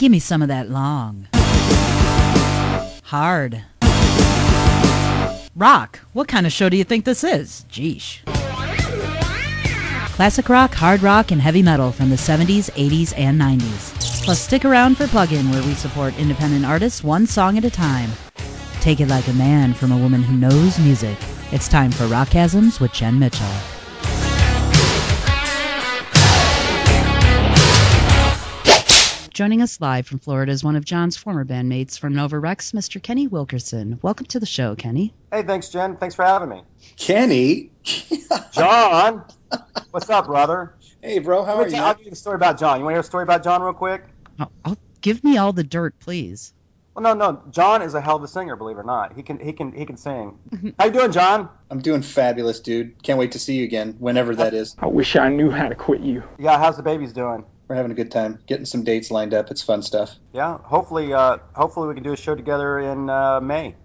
Give me some of that long, hard rock. What kind of show do you think this is? Jeesh. Classic rock, hard rock, and heavy metal from the 70s, 80s, and 90s. Plus, stick around for Plug-In, where we support independent artists one song at a time. Take it like a man from a woman who knows music. It's time for RockGasms with Jen Mitchell. Joining us live from Florida is one of John's former bandmates from Nova Rex, Mr. Kenny Wilkerson. Welcome to the show, Kenny. Hey, thanks, Jen. Thanks for having me. Kenny? John? What's up, brother? Hey, bro, how are you? I'll give you a story about John. You want to hear a story about John real quick? I'll give me all the dirt, please. Well, no. John is a hell of a singer, believe it or not. He can sing. How you doing, John? I'm doing fabulous, dude. Can't wait to see you again, whenever that is. I wish I knew how to quit you. Yeah, how's the babies doing? We're having a good time, getting some dates lined up. It's fun stuff. Yeah, hopefully we can do a show together in May.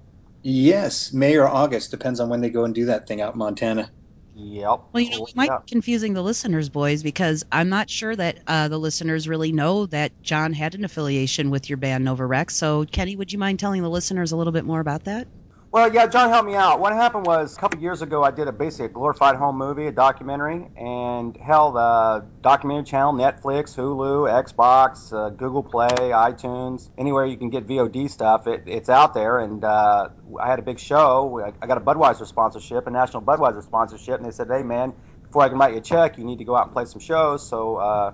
Yes, May or August, depends on when they go and do that thing out in Montana. Yep. Well, you know, we might be confusing the listeners, boys, because I'm not sure that the listeners really know that John had an affiliation with your band Nova Rex. So, Kenny, would you mind telling the listeners a little bit more about that? Well, yeah, John helped me out. What happened was a couple years ago I did basically a glorified home movie, a documentary, and hell, the documentary channel, Netflix, Hulu, Xbox, Google Play, iTunes, anywhere you can get VOD stuff, it's out there. And I had a big show. I got a Budweiser sponsorship, a national Budweiser sponsorship, and they said, hey, man, before I can write you a check, you need to go out and play some shows. So,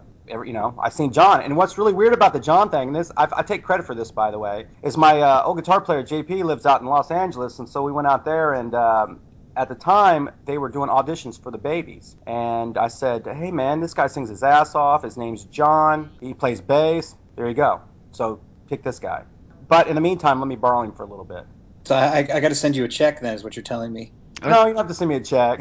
I seen John. And what's really weird about the John thing, and this, I take credit for this, by the way, is my old guitar player, JP, lives out in Los Angeles, and so we went out there, and at the time, they were doing auditions for the Babys. And I said, hey, man, this guy sings his ass off. His name's John. He plays bass. There you go. So pick this guy. But in the meantime, let me borrow him for a little bit. So I got to send you a check, then, is what you're telling me. No, you don't have to send me a check.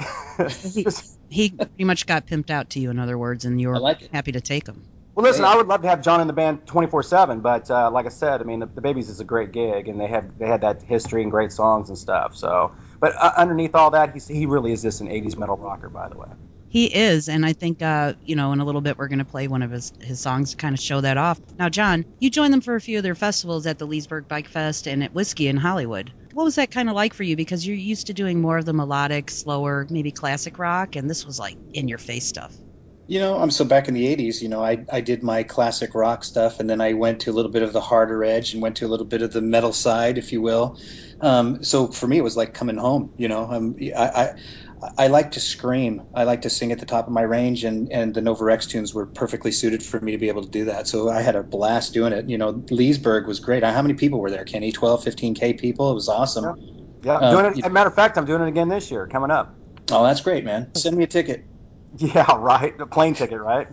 He pretty much got pimped out to you, in other words, and you were happy to take him. Well, listen, I would love to have John in the band 24/7, but like I said, I mean, the Babys is a great gig, and they had that history and great songs and stuff. So, but underneath all that, he really is just an '80s metal rocker, by the way. He is, and I think, in a little bit we're going to play one of his songs to kind of show that off. Now, John, you joined them for a few of their festivals at the Leesburg Bike Fest and at Whiskey in Hollywood. What was that kind of like for you? Because you're used to doing more of the melodic, slower, maybe classic rock, and this was like in-your-face stuff. You know, I'm so back in the 80s, you know, I did my classic rock stuff, and then I went to a little bit of the harder edge and went to a little bit of the metal side, if you will. So for me, it was like coming home, you know. I like to scream. I like to sing at the top of my range, and the Nova Rex tunes were perfectly suited for me to be able to do that. So I had a blast doing it. You know, Leesburg was great. How many people were there, Kenny? 12, 15K people? It was awesome. Yeah. Doing it, as a matter of fact, I'm doing it again this year, coming up. Oh, that's great, man. Send me a ticket. Yeah, right. A plane ticket, right?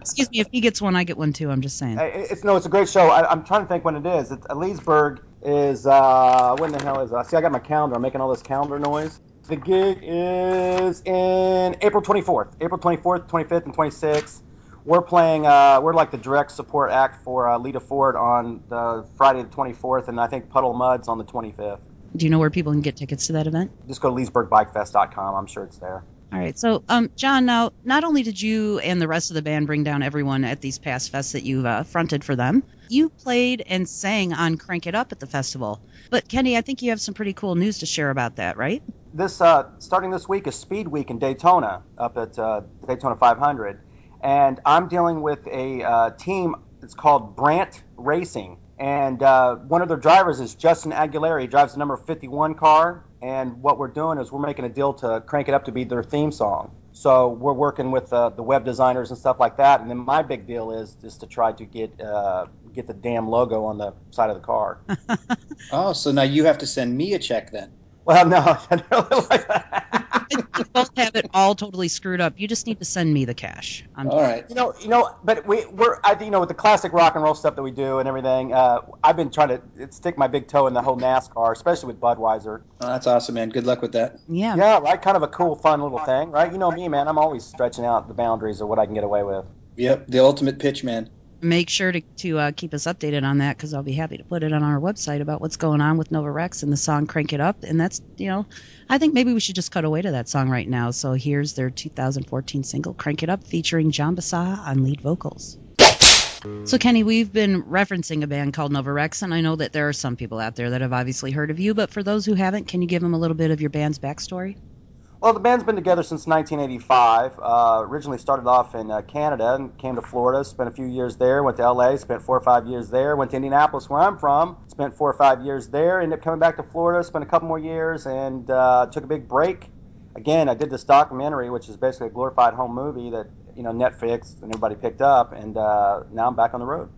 Excuse me. If he gets one, I get one, too. I'm just saying. Hey, it's a great show. I'm trying to think when it is. It's, Leesburg is, when the hell is it? See, I got my calendar. I'm making all this calendar noise. The gig is in April 24th, 25th, and 26th. We're playing, we're like the direct support act for Lita Ford on the Friday the 24th, and I think Puddle Muds on the 25th. Do you know where people can get tickets to that event? Just go to LeesburgBikeFest.com. I'm sure it's there. All right. So, John, now, not only did you and the rest of the band bring down everyone at these past fests that you've fronted for them, you played and sang on Crank It Up at the festival. But, Kenny, I think you have some pretty cool news to share about that, right? This starting this week is Speed Week in Daytona, up at Daytona 500. And I'm dealing with a team that's called Brandt Racing. And one of their drivers is Justin Aguilera. He drives the number 51 car. And what we're doing is we're making a deal to Crank It Up to be their theme song. So we're working with the web designers and stuff like that. And then my big deal is just to try to get the damn logo on the side of the car. Oh, so now you have to send me a check then. Well, no, I don't really like that. You both have it all totally screwed up. You just need to send me the cash. All right. You know, but we're with the classic rock and roll stuff that we do and everything. I've been trying to stick my big toe in the whole NASCAR, especially with Budweiser. Oh, that's awesome, man. Good luck with that. Yeah. Yeah, right. Kind of a cool, fun little thing, right? You know me, man. I'm always stretching out the boundaries of what I can get away with. Yep, the ultimate pitch, man. Make sure to keep us updated on that, because I'll be happy to put it on our website about what's going on with Nova Rex and the song Crank It Up. And that's, you know, I think maybe we should just cut away to that song right now. So here's their 2014 single, Crank It Up, featuring John Bisaha on lead vocals. So, Kenny, we've been referencing a band called Nova Rex, and I know that there are some people out there that have obviously heard of you, but for those who haven't, can you give them a little bit of your band's backstory? Well, the band's been together since 1985. Originally started off in Canada and came to Florida, spent a few years there, went to L.A., spent 4 or 5 years there, went to Indianapolis, where I'm from, spent 4 or 5 years there, ended up coming back to Florida, spent a couple more years, and took a big break. Again, I did this documentary, which is basically a glorified home movie that, you know, Netflix and everybody picked up, and now I'm back on the road.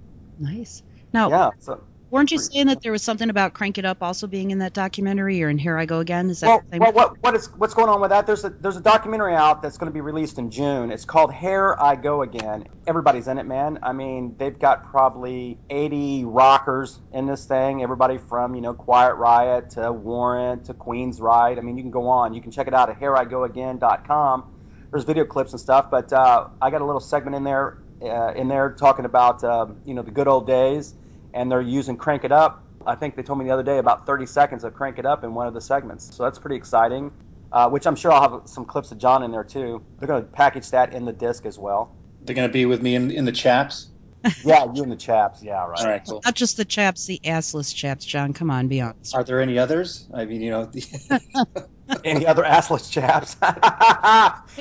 Nice. Now, yeah, so, weren't you saying that there was something about Crank It Up also being in that documentary, or in Here I Go Again? Is that the same? Well, what's going on with that? There's a documentary out that's going to be released in June. It's called Here I Go Again. Everybody's in it, man. I mean, they've got probably 80 rockers in this thing. Everybody from, you know, Quiet Riot to Warrant to Queens Ride. I mean, you can go on. You can check it out at HereIGoAgain.com. There's video clips and stuff, but I got a little segment in there talking about you know, the good old days, and they're using Crank It Up. I think they told me the other day about 30 seconds of Crank It Up in one of the segments, so that's pretty exciting. Which I'm sure I'll have some clips of John in there too. They're going to package that in the disc as well. They're going to be with me in the chaps. Yeah, you and the chaps. Yeah, right. All right, cool. Not just the chaps, the assless chaps, John. Come on, be honest. Are there any others? I mean, you know. Any other assless chaps?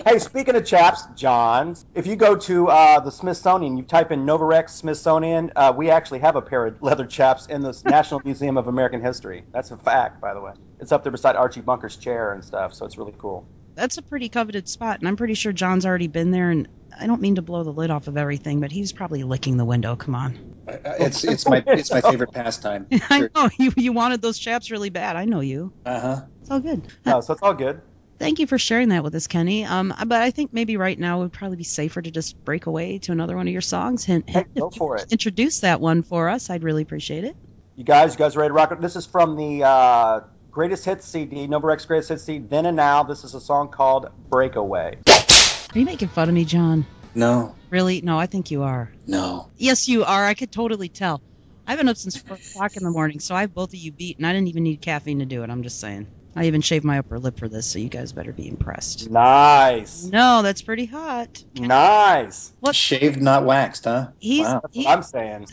Hey, speaking of chaps, John, if you go to the Smithsonian, you type in Nova Rex Smithsonian, we actually have a pair of leather chaps in the National Museum of American History. That's a fact, by the way. It's up there beside Archie Bunker's chair and stuff, so it's really cool. That's a pretty coveted spot, and I'm pretty sure John's already been there, and I don't mean to blow the lid off of everything, but he's probably licking the window. Come on. It's my favorite pastime. Sure. I know. You wanted those chaps really bad. I know you. Uh-huh. It's all good. No, so it's all good. Thank you for sharing that with us, Kenny. But I think maybe right now it would probably be safer to just break away to another one of your songs. Hey, go for it. Introduce that one for us. I'd really appreciate it. You guys ready to rock it? This is from the Greatest Hits CD, Nova Rex Greatest Hits CD, Then and Now. This is a song called Breakaway. Are you making fun of me, John? No. Really? No, I think you are. No. Yes, you are. I could totally tell. I've been up since 4 o'clock in the morning, so I have both of you beat, and I didn't even need caffeine to do it. I'm just saying. I even shaved my upper lip for this, so you guys better be impressed. Nice. No, that's pretty hot. Nice. What? Shaved, not waxed, huh? Wow. That's what I'm saying.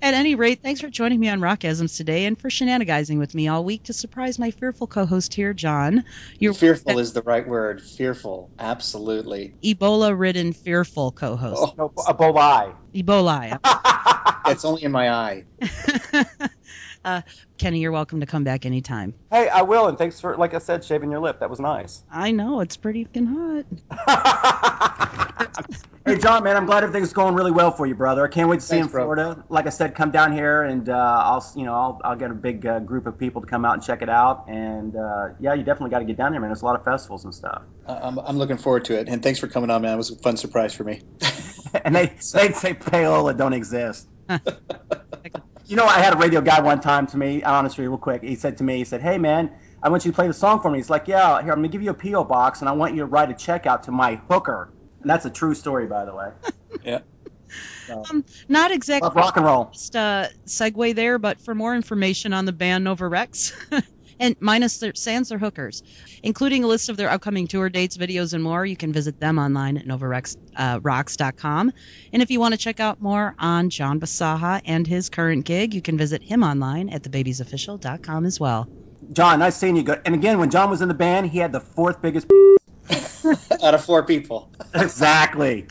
At any rate, thanks for joining me on RockGasms today and for shenanigazing with me all week to surprise my fearful co-host here, John. Your fearful is the right word. Fearful. Absolutely. Ebola-ridden fearful co-host. Oh, Ebola. Ebola. It's only in my eye. Kenny, you're welcome to come back anytime. Hey, I will, and thanks for, like I said, shaving your lip. That was nice. I know. It's pretty fucking hot. Hey, John, man, I'm glad everything's going really well for you, brother. I can't wait to see you in Florida. Bro. Like I said, come down here, and I'll get a big group of people to come out and check it out. And, yeah, you definitely got to get down here, man. There's a lot of festivals and stuff. I'm looking forward to it, and thanks for coming on, man. It was a fun surprise for me. And they say payola don't exist. You know, I had a radio guy one time to me, honestly, real quick. He said, hey, man, I want you to play the song for me. He's like, yeah, here, I'm going to give you a P.O. box, and I want you to write a check out to my hooker. And that's a true story, by the way. Yeah. So, not exactly rock and roll. Just a segue there, but for more information on the band Nova Rex, and minus their hookers, including a list of their upcoming tour dates, videos, and more. You can visit them online at NovaRexRocks.com. And if you want to check out more on John Bisaha and his current gig, you can visit him online at TheBabysOfficial.com as well. John, nice seeing you. Good. And again, when John was in the band, he had the fourth biggest out of 4 people. Exactly.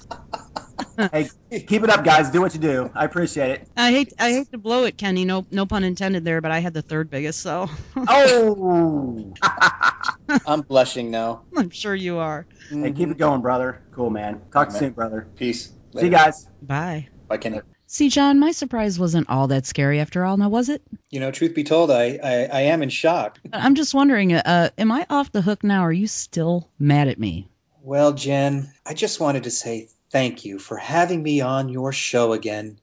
Hey, keep it up, guys. Do what you do. I appreciate it. I hate to blow it, Kenny. No pun intended there, but I had the third biggest, so. Oh! I'm blushing now. I'm sure you are. Hey, keep it going, brother. Cool, man. Talk soon, brother. Peace. Later. See you guys. Bye. Bye, Kenny. See, John, my surprise wasn't all that scary after all, now was it? You know, truth be told, I am in shock. I'm just wondering, am I off the hook now? Are you still mad at me? Well, Jen, I just wanted to say thank you for having me on your show again.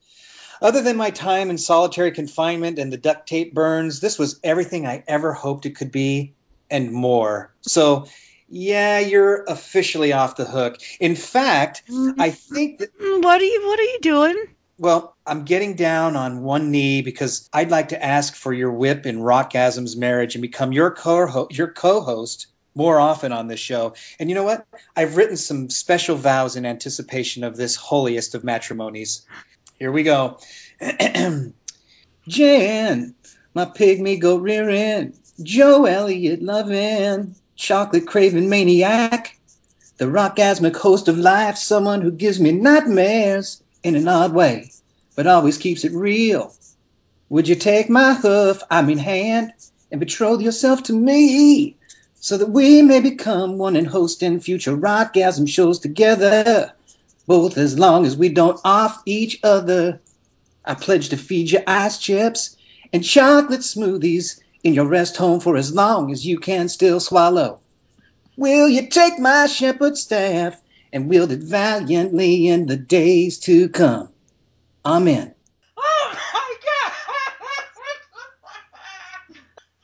Other than my time in solitary confinement and the duct tape burns, this was everything I ever hoped it could be and more. So, yeah, you're officially off the hook. In fact, I think that... What are you doing? Well, I'm getting down on one knee because I'd like to ask for your whip in RockGasms marriage and become your co-host more often on this show. And you know what? I've written some special vows in anticipation of this holiest of matrimonies. Here we go. Jan, my pygmy goat rearing, Joe Elliott loving, chocolate craving maniac, the rockgasmic host of life, someone who gives me nightmares in an odd way, but always keeps it real. Would you take my hoof, I mean hand, and betroth yourself to me, so that we may become one and host in future RockGasm shows together, both as long as we don't off each other. I pledge to feed you ice chips and chocolate smoothies in your rest home for as long as you can still swallow. Will you take my shepherd's staff and wield it valiantly in the days to come? Amen. Oh, my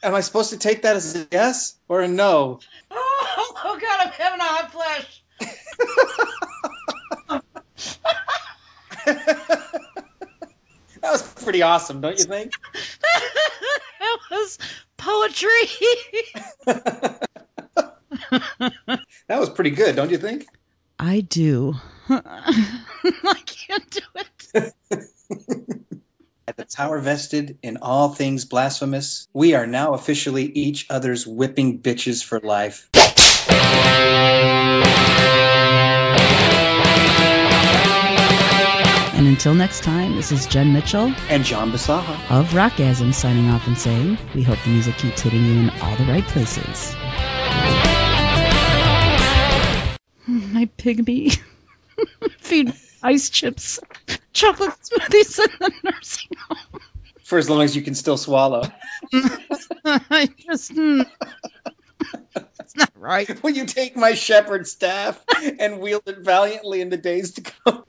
God. Am I supposed to take that as a yes or a no? Oh God, I'm having a hot flash. That was pretty awesome, don't you think? That was poetry. That was pretty good, don't you think? I do. I can't do it. At the power vested in all things blasphemous, we are now officially each other's whipping bitches for life. And until next time, this is Jen Mitchell and John Bisaha of RockGasm signing off and saying, we hope the music keeps hitting you in all the right places. My pygmy. Feed ice chips, chocolate smoothies in the nursing home. For as long as you can still swallow. I just... It's not right. Will you take my shepherd's staff and wield it valiantly in the days to come?